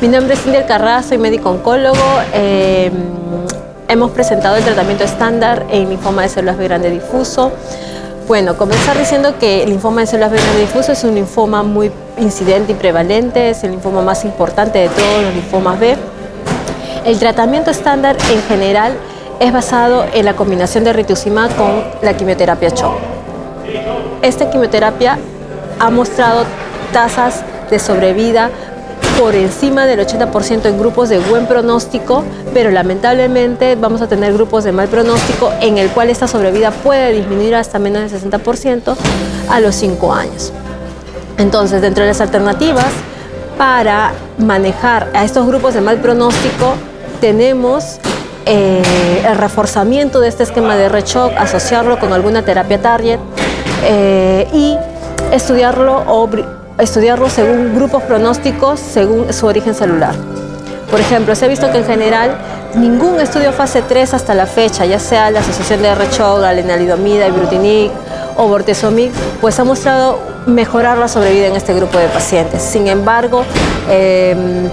Mi nombre es Cindy Alcarraz, soy médico oncólogo. Hemos presentado el tratamiento estándar en linfoma de células B grande difuso. Bueno, comenzar diciendo que el linfoma de células B grande difuso es un linfoma muy incidente y prevalente, es el linfoma más importante de todos los linfomas B. El tratamiento estándar en general es basado en la combinación de rituximab con la quimioterapia CHO. Esta quimioterapia ha mostrado tasas de sobrevida por encima del 80% en grupos de buen pronóstico, pero lamentablemente vamos a tener grupos de mal pronóstico en el cual esta sobrevida puede disminuir hasta menos del 60% a los 5 años. Entonces, dentro de las alternativas para manejar a estos grupos de mal pronóstico, tenemos el reforzamiento de este esquema de R-CHOP, asociarlo con alguna terapia target y estudiarlo según grupos pronósticos, según su origen celular. Por ejemplo, se ha visto que en general ningún estudio fase 3 hasta la fecha, ya sea la asociación de R-CHOP, la lenalidomida, Ibrutinib o Bortezomib, pues ha mostrado mejorar la sobrevida en este grupo de pacientes. Sin embargo,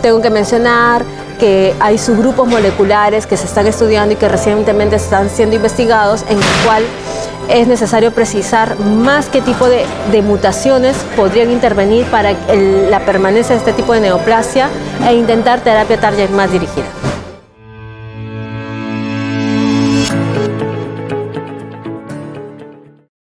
tengo que mencionar que hay subgrupos moleculares que se están estudiando y que recientemente están siendo investigados, en el cual es necesario precisar más qué tipo de mutaciones podrían intervenir para la permanencia de este tipo de neoplasia e intentar terapia target más dirigida.